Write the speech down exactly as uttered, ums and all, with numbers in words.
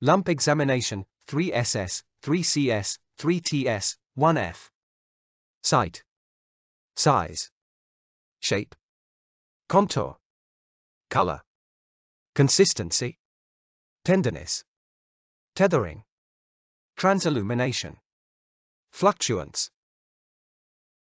Lump examination, three S S, three C S, three T S, one F. Site. Size. Shape. Contour. Color. Consistency. Tenderness. Tethering. Transillumination. Fluctuance.